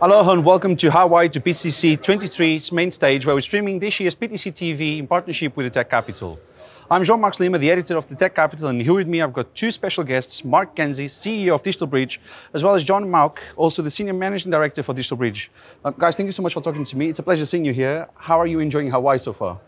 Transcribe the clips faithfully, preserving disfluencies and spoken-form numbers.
Aloha and welcome to Hawaii to P T C twenty-three's main stage, where we're streaming this year's P T C T V in partnership with the Tech Capital. I'm Jean-Marc Lima, the editor of the Tech Capital, and here with me I've got two special guests, Marc Ganzi, C E O of DigitalBridge, as well as Jon Mauck, also the Senior Managing Director for DigitalBridge. Uh, guys, thank you so much for talking to me. It's a pleasure seeing you here. How are you enjoying Hawaii so far?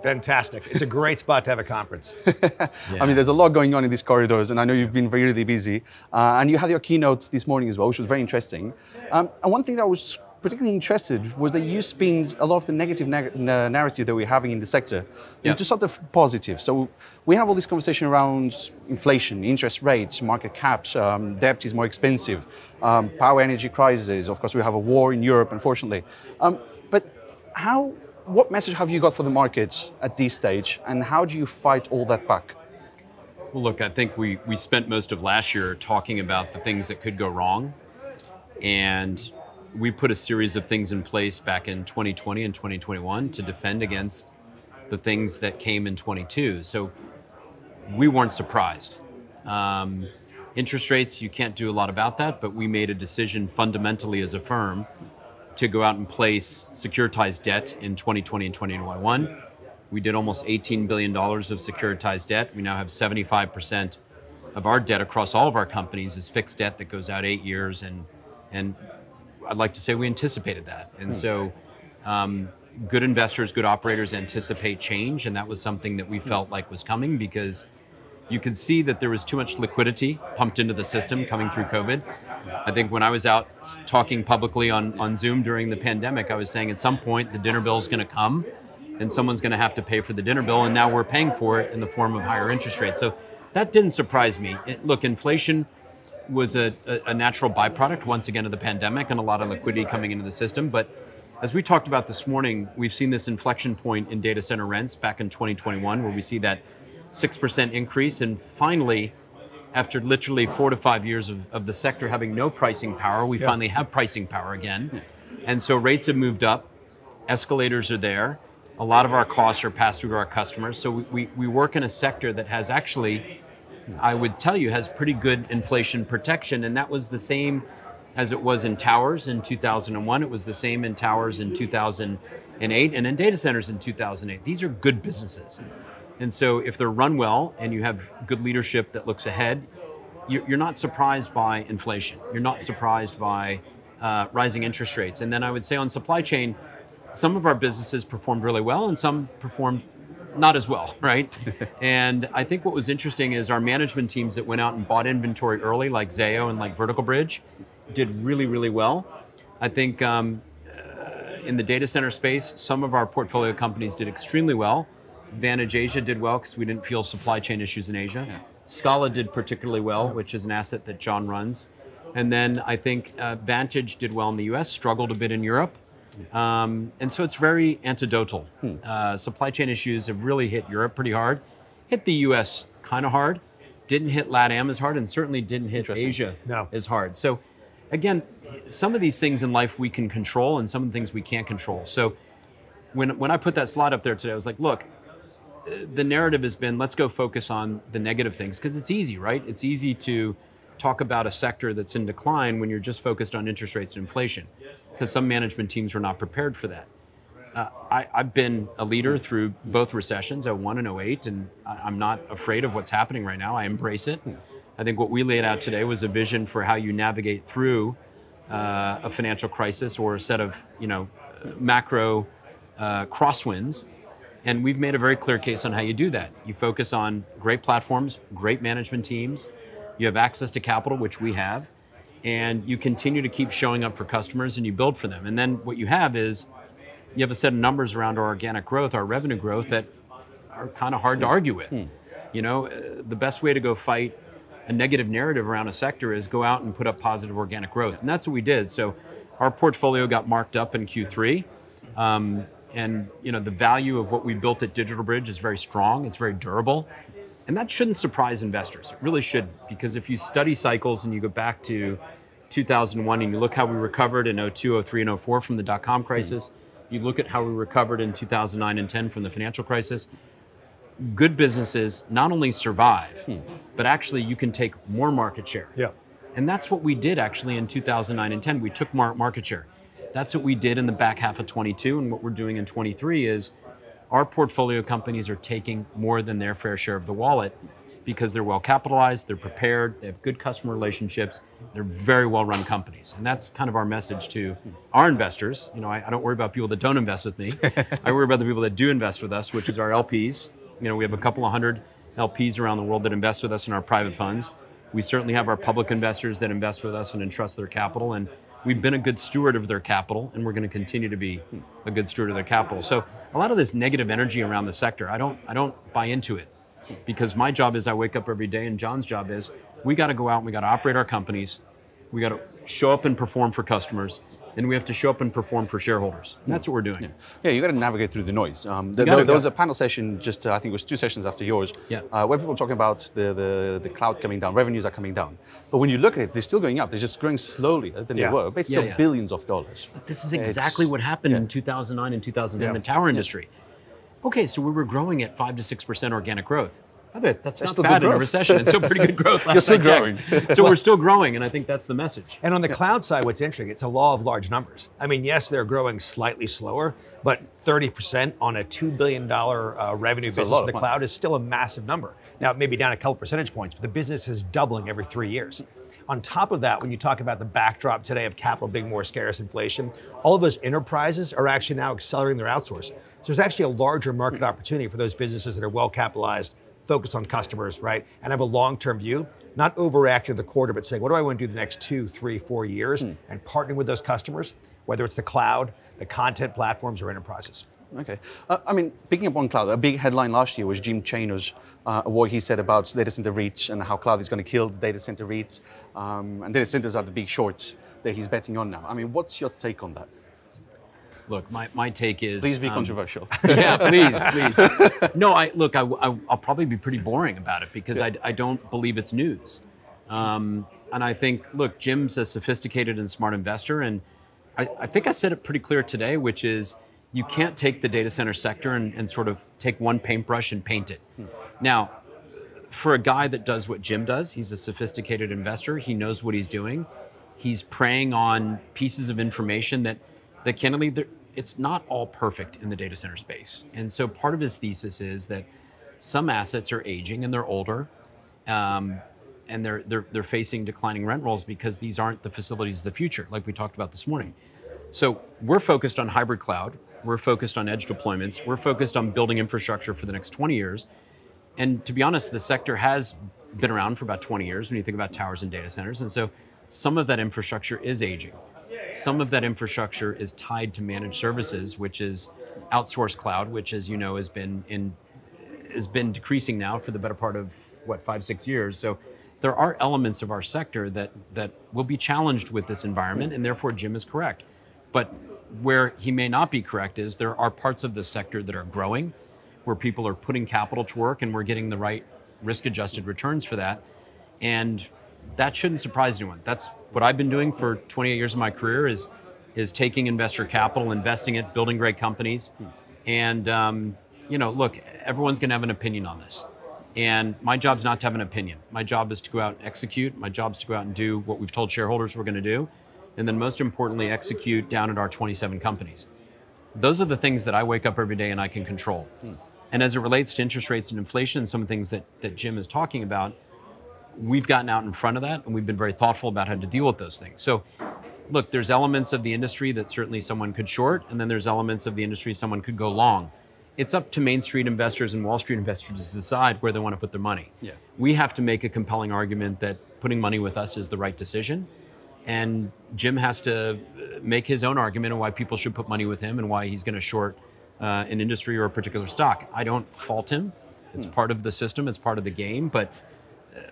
Fantastic. It's a great spot to have a conference. Yeah. I mean, there's a lot going on in these corridors, and I know you've been really busy. Uh, and you had your keynote this morning as well, which was very interesting. Um, and one thing that I was particularly interested was that you spin a lot of the negative neg narrative that we're having in the sector yeah. into sort of positive. So we have all this conversation around inflation, interest rates, market caps, um, debt is more expensive, um, power energy crisis. Of course, we have a war in Europe, unfortunately. Um, but how... What message have you got for the markets at this stage, and how do you fight all that back? Well, look, I think we, we spent most of last year talking about the things that could go wrong, and we put a series of things in place back in twenty twenty and twenty twenty-one to defend against the things that came in twenty-two. So we weren't surprised. Um, interest rates, you can't do a lot about that, but we made a decision fundamentally as a firm to go out and place securitized debt in twenty twenty and twenty twenty-one. We did almost eighteen billion dollars of securitized debt. We now have seventy-five percent of our debt across all of our companies is fixed debt that goes out eight years. And, and I'd like to say we anticipated that. And so um, good investors, good operators anticipate change. And that was something that we felt like was coming, because you could see that there was too much liquidity pumped into the system coming through COVID. I think when I was out talking publicly on, on Zoom during the pandemic, I was saying at some point the dinner bill is going to come and someone's going to have to pay for the dinner bill, and now we're paying for it in the form of higher interest rates. So that didn't surprise me. It, look, inflation was a, a, a natural byproduct once again of the pandemic and a lot of liquidity coming into the system. But as we talked about this morning, we've seen this inflection point in data center rents back in twenty twenty-one, where we see that six percent increase, and finally, after literally four to five years of, of the sector having no pricing power, we yeah. finally have pricing power again. Yeah. And so rates have moved up, escalators are there, a lot of our costs are passed through to our customers. So we, we, we work in a sector that has actually, I would tell you, has pretty good inflation protection, and that was the same as it was in towers in two thousand one, it was the same in towers in two thousand eight, and in data centers in two thousand eight. These are good businesses. And so if they're run well and you have good leadership that looks ahead, you're not surprised by inflation. You're not surprised by uh, rising interest rates. And then I would say on supply chain, some of our businesses performed really well and some performed not as well, right? And I think what was interesting is our management teams that went out and bought inventory early, like Zayo and like Vertical Bridge, did really, really well. I think um, in the data center space, some of our portfolio companies did extremely well. Vantage Asia did well because we didn't feel supply chain issues in Asia. Yeah. Scala did particularly well, which is an asset that John runs. And then I think uh, Vantage did well in the U S, struggled a bit in Europe. Um, and so it's very anecdotal. Hmm. Uh, supply chain issues have really hit Europe pretty hard, hit the U S kind of hard, didn't hit LATAM as hard, and certainly didn't hit Asia no. as hard. So again, some of these things in life we can control and some of the things we can't control. So when, when I put that slide up there today, I was like, look, the narrative has been, let's go focus on the negative things, because it's easy, right? It's easy to talk about a sector that's in decline when you're just focused on interest rates and inflation, because some management teams were not prepared for that. Uh, I, I've been a leader through both recessions, oh one and oh eight, and I, I'm not afraid of what's happening right now. I embrace it. I think what we laid out today was a vision for how you navigate through uh, a financial crisis or a set of, you know, macro uh, crosswinds. And we've made a very clear case on how you do that. You focus on great platforms, great management teams, you have access to capital, which we have, and you continue to keep showing up for customers and you build for them. And then what you have is, you have a set of numbers around our organic growth, our revenue growth, that are kind of hard to argue with. Hmm. You know, the best way to go fight a negative narrative around a sector is go out and put up positive organic growth. And that's what we did. So our portfolio got marked up in Q three. Um, And you know, the value of what we built at DigitalBridge is very strong, it's very durable. And that shouldn't surprise investors, it really shouldn't, because if you study cycles and you go back to two thousand one and you look how we recovered in oh two, oh three, and oh four from the dot-com crisis, you look at how we recovered in two thousand nine and ten from the financial crisis, good businesses not only survive, but actually you can take more market share. Yeah. And that's what we did actually in two thousand nine and ten. We took market share. That's what we did in the back half of twenty-two, and what we're doing in twenty-three is our portfolio companies are taking more than their fair share of the wallet because they're well capitalized, they're prepared, they have good customer relationships, they're very well run companies. And that's kind of our message to our investors. You know, I, I don't worry about people that don't invest with me. I worry about the people that do invest with us, which is our L Ps. You know, we have a couple of hundred L Ps around the world that invest with us in our private funds. We certainly have our public investors that invest with us and entrust their capital. And we've been a good steward of their capital, and we're going to continue to be a good steward of their capital. So a lot of this negative energy around the sector, I don't I don't buy into it, because my job is I wake up every day, and John's job is we got to go out and we got to operate our companies, we got to show up and perform for customers, and we have to show up and perform for shareholders. And that's what we're doing. Yeah, yeah, you got to navigate through the noise. Um, the, there, there was a panel session just, uh, I think it was two sessions after yours, yeah. uh, where people were talking about the, the, the cloud coming down, revenues are coming down. But when you look at it, they're still going up. They're just growing slowly than yeah. they were, but it's still yeah, yeah. billions of dollars. But this is exactly it's, what happened yeah. in two thousand nine and two thousand ten yeah. in the tower industry. Yeah. Okay, so we were growing at five to six percent organic growth. I bet that's, that's not bad in a recession. It's still pretty good growth. You're still growing. So well, we're still growing, and I think that's the message. And on the cloud side, what's interesting, it's a law of large numbers. I mean, yes, they're growing slightly slower, but thirty percent on a two billion dollars uh, revenue that's business in the cloud is still a massive number. Now, it may be down a couple percentage points, but the business is doubling every three years. On top of that, when you talk about the backdrop today of capital being more scarce, inflation, all of those enterprises are actually now accelerating their outsourcing. So there's actually a larger market opportunity for those businesses that are well capitalized, focus on customers, right? And have a long-term view, not overreacting the quarter, but saying, what do I want to do the next two, three, four years? Mm. And partnering with those customers, whether it's the cloud, the content platforms, or enterprises. Okay. Uh, I mean, picking up on cloud, a big headline last year was Jim Chanos, uh, what he said about data center REITs and how cloud is going to kill the data center REITs. Um, and data centers are the big shorts that he's betting on now. I mean, what's your take on that? Look, my, my take is... Please be um, controversial. Yeah, please, please. No, I look, I, I, I'll probably be pretty boring about it because yeah. I, I don't believe it's news. Um, and I think, look, Jim's a sophisticated and smart investor. And I, I think I said it pretty clear today, which is you can't take the data center sector and, and sort of take one paintbrush and paint it. Hmm. Now, for a guy that does what Jim does, he's a sophisticated investor. He knows what he's doing. He's preying on pieces of information that that candidly, it's not all perfect in the data center space. And so part of his thesis is that some assets are aging and they're older, um, and they're, they're, they're facing declining rent rolls because these aren't the facilities of the future, like we talked about this morning. So we're focused on hybrid cloud, we're focused on edge deployments, we're focused on building infrastructure for the next twenty years. And to be honest, the sector has been around for about twenty years when you think about towers and data centers. And so some of that infrastructure is aging. Some of that infrastructure is tied to managed services, which is outsourced cloud, which, as you know, has been in has been decreasing now for the better part of what, five, six years. So there are elements of our sector that that will be challenged with this environment, and therefore Jim is correct. But where he may not be correct is there are parts of the sector that are growing, where people are putting capital to work and we're getting the right risk-adjusted returns for that. And that shouldn't surprise anyone. That's what I've been doing for twenty-eight years of my career is, is taking investor capital, investing it, building great companies. And, um, you know, look, everyone's gonna have an opinion on this. And my job's not to have an opinion. My job is to go out and execute. My job's to go out and do what we've told shareholders we're gonna do. And then most importantly, execute down at our twenty-seven companies. Those are the things that I wake up every day and I can control. And as it relates to interest rates and inflation, some of the things that, that Jim is talking about, we've gotten out in front of that, and we've been very thoughtful about how to deal with those things. So, look, there's elements of the industry that certainly someone could short, and then there's elements of the industry someone could go long. It's up to Main Street investors and Wall Street investors to decide where they want to put their money. Yeah. We have to make a compelling argument that putting money with us is the right decision, and Jim has to make his own argument on why people should put money with him and why he's going to short uh, an industry or a particular stock. I don't fault him. It's hmm. part of the system. It's part of the game, but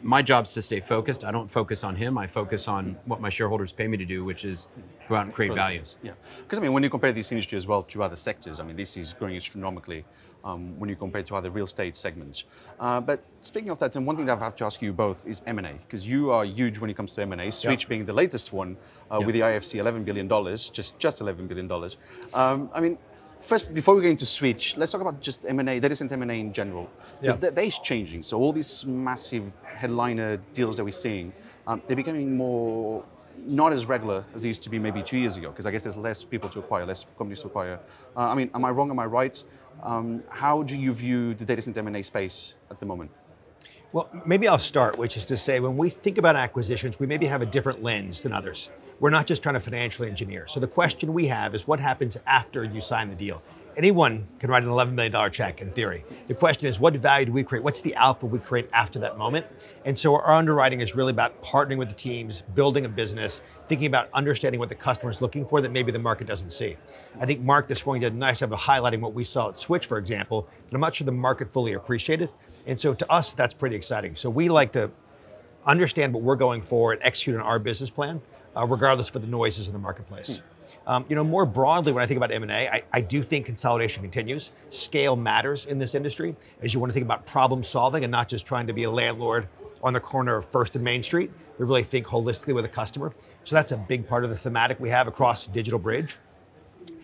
my job's to stay focused. I don't focus on him. I focus on what my shareholders pay me to do, which is go out and create values. Yeah, because I mean, when you compare this industry as well to other sectors, I mean, this is growing astronomically um, when you compare it to other real estate segments. Uh, but speaking of that, and one thing that I have to ask you both is M and A, because you are huge when it comes to M and A, Switch yeah. being the latest one uh, yeah. with the I F C, eleven billion dollars, just, just eleven billion dollars. Um, I mean, first, before we go into Switch, let's talk about just M and A, data center M and A in general. Because yeah. that is changing. So all these massive headliner deals that we're seeing, um, they're becoming more, not as regular as they used to be maybe two years ago, because I guess there's less people to acquire, less companies to acquire. Uh, I mean, am I wrong, am I right? Um, how do you view the data center M and A space at the moment? Well, maybe I'll start, which is to say, when we think about acquisitions, we maybe have a different lens than others. We're not just trying to financially engineer. So the question we have is what happens after you sign the deal? Anyone can write an eleven million dollar check in theory. The question is, what value do we create? What's the alpha we create after that moment? And so our underwriting is really about partnering with the teams, building a business, thinking about understanding what the customer is looking for that maybe the market doesn't see. I think Marc this morning did a nice job of highlighting what we saw at Switch, for example, but I'm not sure the market fully appreciated. And so to us, that's pretty exciting. So we like to understand what we're going for and execute on our business plan, uh, regardless of the noises in the marketplace. Hmm. Um, you know, more broadly, when I think about M and A, I, I do think consolidation continues. Scale matters in this industry, as you want to think about problem solving and not just trying to be a landlord on the corner of First and Main Street, but really think holistically with a customer. So that's a big part of the thematic we have across DigitalBridge.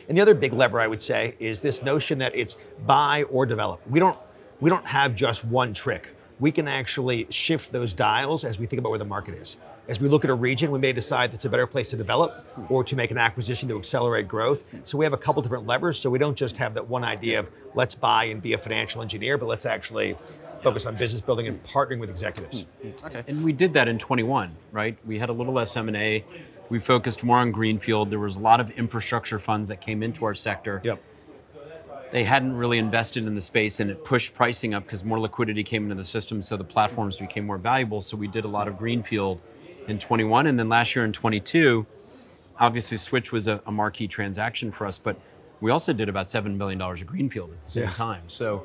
And the other big lever I would say is this notion that it's buy or develop. We don't, we don't have just one trick. We can actually shift those dials as we think about where the market is. As we look at a region, we may decide that's a better place to develop or to make an acquisition to accelerate growth. So we have a couple different levers, so we don't just have that one idea of let's buy and be a financial engineer, but let's actually focus on business building and partnering with executives. Okay. And we did that in twenty-one, right? We had a little less M and A. We focused more on greenfield. There was a lot of infrastructure funds that came into our sector. Yep. They hadn't really invested in the space, and it pushed pricing up because more liquidity came into the system, so the platforms became more valuable. So we did a lot of greenfield in twenty-one, and then last year in twenty-two, obviously Switch was a, a marquee transaction for us, but we also did about seven billion dollars of greenfield at the same yeah. time. So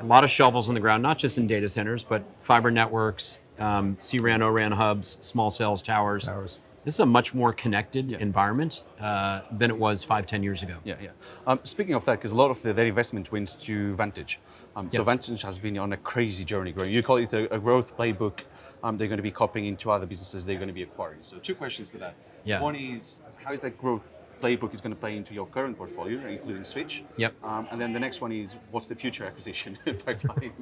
a lot of shovels in the ground, not just in data centers, but fiber networks, um, C RAN, O RAN hubs, small cells, towers. towers. This is a much more connected yeah. environment uh, than it was five, ten years ago. Yeah, yeah. Um, speaking of that, because a lot of the, their investment went to Vantage. Um, so yep. Vantage has been on a crazy journey growing. You call it a, a growth playbook. Um, they're going to be copying into other businesses they're going to be acquiring. So two questions to that. Yeah. One is, how is that growth playbook is going to play into your current portfolio, including Switch? Yep. Um, and then the next one is, what's the future acquisition pipeline?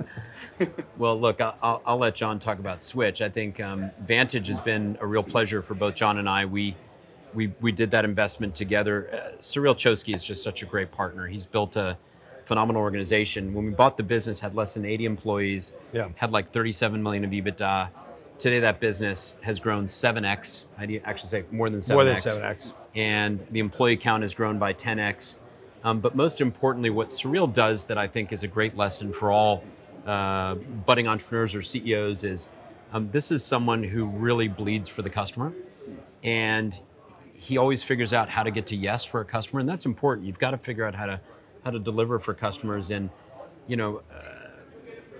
Well, look, I'll, I'll let Jon talk about Switch. I think um, Vantage has been a real pleasure for both Jon and I. We we we did that investment together. Uh, Cyril Chosky is just such a great partner. He's built a phenomenal organization. When we bought the business, had less than eighty employees, yeah. had like thirty-seven million of EBITDA. Today, that business has grown seven X. I'd actually say more than seven X. More than seven X. And the employee count has grown by ten X. Um, but most importantly, what Surreal does that I think is a great lesson for all uh, budding entrepreneurs or C E Os is um, this is someone who really bleeds for the customer. And he always figures out how to get to yes for a customer. And that's important. You've got to figure out how to, how to deliver for customers. And you know, uh,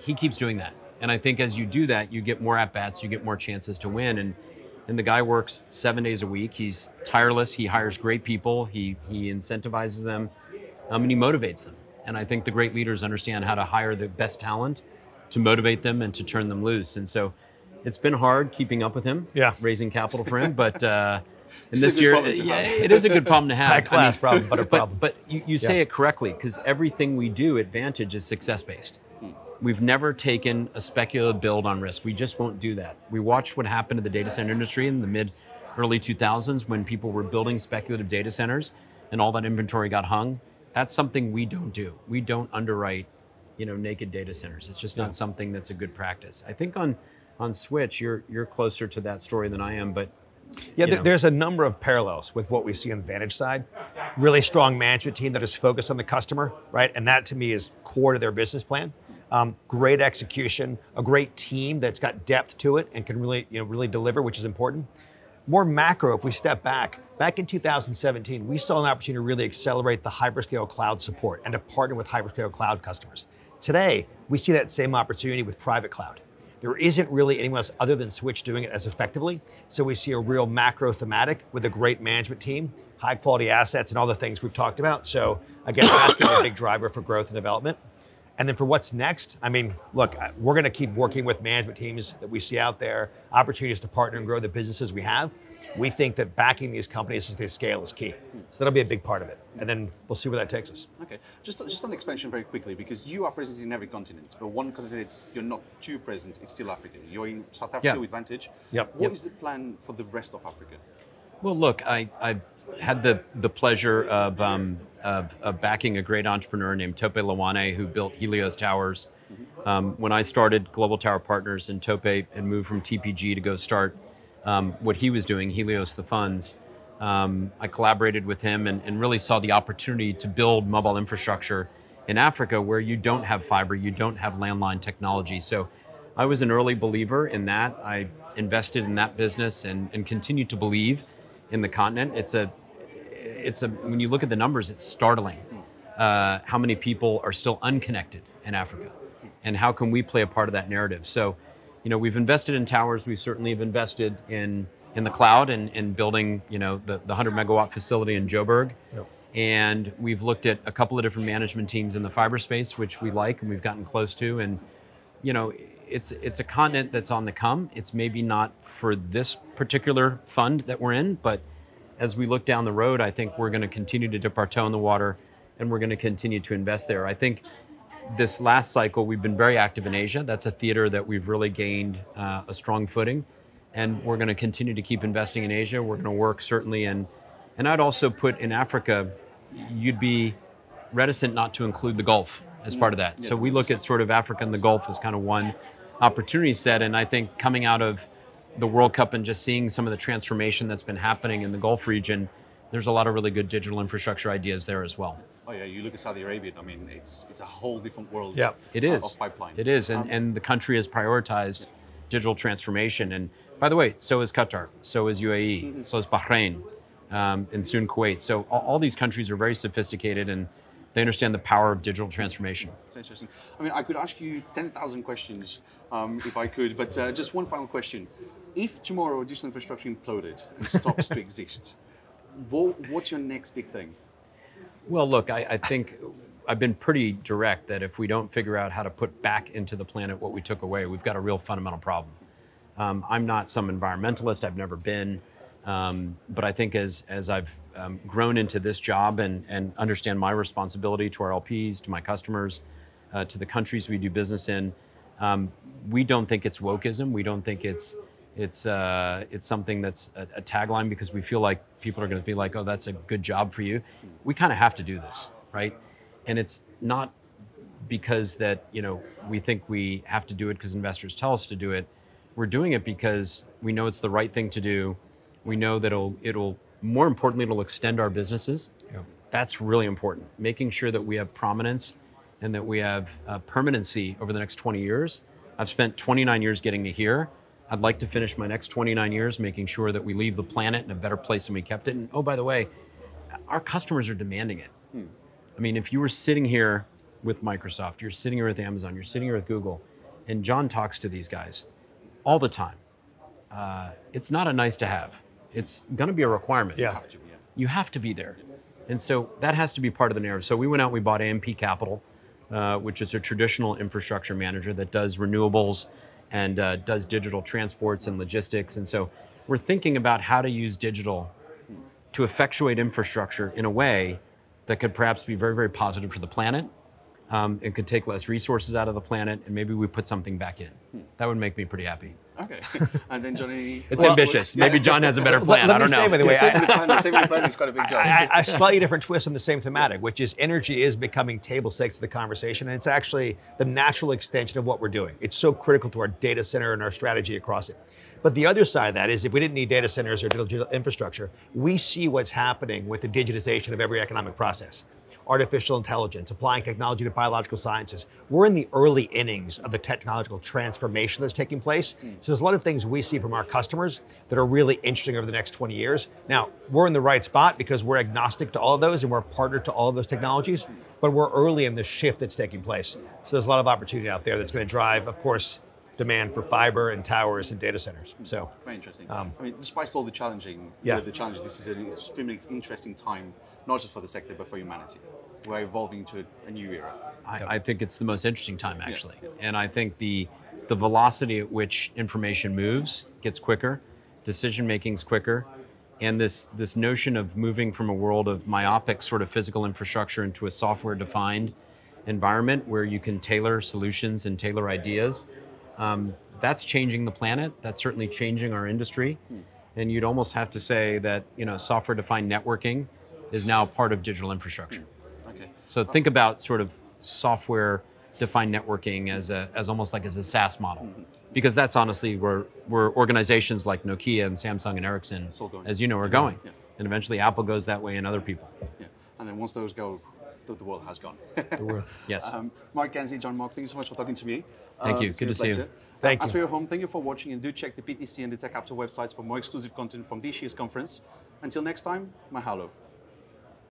he keeps doing that. And I think as you do that, you get more at-bats, you get more chances to win. And, and the guy works seven days a week. He's tireless. He hires great people. He, he incentivizes them, um, and he motivates them. And I think the great leaders understand how to hire the best talent to motivate them and to turn them loose. And so it's been hard keeping up with him, yeah. raising capital for him. But uh, in this year, yeah, it is a good problem to have. High class I mean, problem, but a problem. But, but you, you yeah. say it correctly, because everything we do at Vantage is success-based. We've never taken a speculative build on risk. We just won't do that. We watched what happened to the data center industry in the mid, early two thousands when people were building speculative data centers and all that inventory got hung. That's something we don't do. We don't underwrite, you know, naked data centers. It's just not yeah. something that's a good practice. I think on, on Switch, you're, you're closer to that story than I am, but yeah, th know. there's a number of parallels with what we see on the Vantage side. Really strong management team that is focused on the customer, right? And that to me is core to their business plan. Um, great execution, a great team that's got depth to it and can really, you know, really deliver, which is important. More macro, if we step back, back in two thousand seventeen, we saw an opportunity to really accelerate the hyperscale cloud support and to partner with hyperscale cloud customers. Today, we see that same opportunity with private cloud. There isn't really anyone else other than Switch doing it as effectively. So we see a real macro thematic with a great management team, high quality assets and all the things we've talked about. So again, that's been a big driver for growth and development. And then for what's next, I mean, look, we're going to keep working with management teams that we see out there, opportunities to partner and grow the businesses we have. we think that backing these companies as they scale is key. So that'll be a big part of it. And then we'll see where that takes us. Okay, just, just on expansion very quickly, because you are present in every continent, but one continent you're not too present, it's still Africa. You're in South Africa yeah. with Vantage. Yep. What yep. is the plan for the rest of Africa? Well, look, I, I've had the, the pleasure of, um, of, of backing a great entrepreneur named Tope Lawane, who built Helios Towers. Um, when I started Global Tower Partners and Tope and moved from T P G to go start um, what he was doing, Helios the Funds, um, I collaborated with him and, and really saw the opportunity to build mobile infrastructure in Africa where you don't have fiber, you don't have landline technology. So I was an early believer in that. I invested in that business and, and continue to believe in the continent. It's a, it's a, when you look at the numbers, it's startling uh, how many people are still unconnected in Africa. And how can we play a part of that narrative? So, you know, we've invested in towers. We certainly have invested in in the cloud and in building, you know, the, the one hundred megawatt facility in Joburg. Yep. And we've looked at a couple of different management teams in the fiber space, which we like and we've gotten close to. And, you know, it's it's a continent that's on the come. It's maybe not for this particular fund that we're in, but as we look down the road, I think we're going to continue to dip our toe in the water and we're going to continue to invest there. I think. This last cycle, we've been very active in Asia. That's a theater that we've really gained uh, a strong footing. And we're going to continue to keep investing in Asia. We're going to work certainly in, and I'd also put in Africa, you'd be reticent not to include the Gulf as part of that. So we look at sort of Africa and the Gulf as kind of one opportunity set. And I think coming out of the World Cup and just seeing some of the transformation that's been happening in the Gulf region, there's a lot of really good digital infrastructure ideas there as well. Oh yeah, you look at Saudi Arabia, I mean, it's it's a whole different world yeah. it is. Of pipeline. It is, and, um, and the country has prioritized digital transformation. And by the way, so is Qatar, so is U A E, mm-hmm. so is Bahrain, um, and soon Kuwait. So all, all these countries are very sophisticated and they understand the power of digital transformation. That's interesting. I mean, I could ask you ten thousand questions um, if I could, but uh, just one final question. If tomorrow digital infrastructure imploded and stops to exist, what, what's your next big thing? Well, look, I, I think I've been pretty direct that if we don't figure out how to put back into the planet what we took away, we've got a real fundamental problem. Um, I'm not some environmentalist, I've never been, um, but I think as, as I've um, grown into this job and, and understand my responsibility to our L Ps, to my customers, uh, to the countries we do business in, um, we don't think it's wokeism, we don't think it's It's uh, it's something that's a, a tagline because we feel like people are going to be like, oh, that's a good job for you. We kind of have to do this, right? And it's not because that, you know, we think we have to do it because investors tell us to do it. We're doing it because we know it's the right thing to do. We know that it'll, it'll more importantly, it'll extend our businesses. Yeah. That's really important. Making sure that we have prominence and that we have uh, permanency over the next twenty years. I've spent twenty-nine years getting to here. I'd like to finish my next twenty-nine years making sure that we leave the planet in a better place than we kept it. And oh, by the way, our customers are demanding it. Hmm. I mean, if you were sitting here with Microsoft, you're sitting here with Amazon, you're sitting here with Google, and John talks to these guys all the time. Uh, it's not a nice to have. It's gonna be a requirement. Yeah. You have to, yeah. You have to be there. And so that has to be part of the narrative. So we went out and we bought A M P Capital, uh, which is a traditional infrastructure manager that does renewables, and uh, does digital transports and logistics. And so we're thinking about how to use digital to effectuate infrastructure in a way that could perhaps be very, very positive for the planet. Um, it could take less resources out of the planet and maybe we put something back in. That would make me pretty happy. Okay, and then John, it's well, ambitious. Yeah. Maybe John has a better plan. Let, let I don't know. By the way, a slightly different twist on the same thematic, which is energy is becoming table stakes of the conversation, and it's actually the natural extension of what we're doing. It's so critical to our data center and our strategy across it. But the other side of that is if we didn't need data centers or digital infrastructure, we see what's happening with the digitization of every economic process. Artificial intelligence, applying technology to biological sciences. We're in the early innings of the technological transformation that's taking place. So there's a lot of things we see from our customers that are really interesting over the next twenty years. Now, we're in the right spot because we're agnostic to all of those and we're a partner to all of those technologies, but we're early in the shift that's taking place. So there's a lot of opportunity out there that's going to drive, of course, demand for fiber and towers and data centers. So very interesting. Um, I mean, despite all the challenging, yeah. the, the challenges, this is an extremely interesting time, not just for the sector, but for humanity. We're evolving to a new era. I, I think it's the most interesting time, actually. Yeah. And I think the the velocity at which information moves gets quicker, decision-making's quicker, And this, this notion of moving from a world of myopic sort of physical infrastructure into a software-defined environment where you can tailor solutions and tailor ideas, um, that's changing the planet. That's certainly changing our industry. And you'd almost have to say that, you know, software-defined networking is now part of digital infrastructure. Okay. So think about sort of software-defined networking as a as almost like as a SaaS model. Because that's honestly where, where organizations like Nokia and Samsung and Ericsson, as you know, are going. Yeah. And eventually Apple goes that way and other people. Yeah. And then once those go, the, the world has gone. The world, yes. Um, Marc Ganzi, Jon Mauck, thank you so much for talking to me. Thank you, um, good to see you. Thank you. As for your home, thank you for watching, and do check the P T C and the Tech Capital websites for more exclusive content from this year's conference. Until next time, mahalo.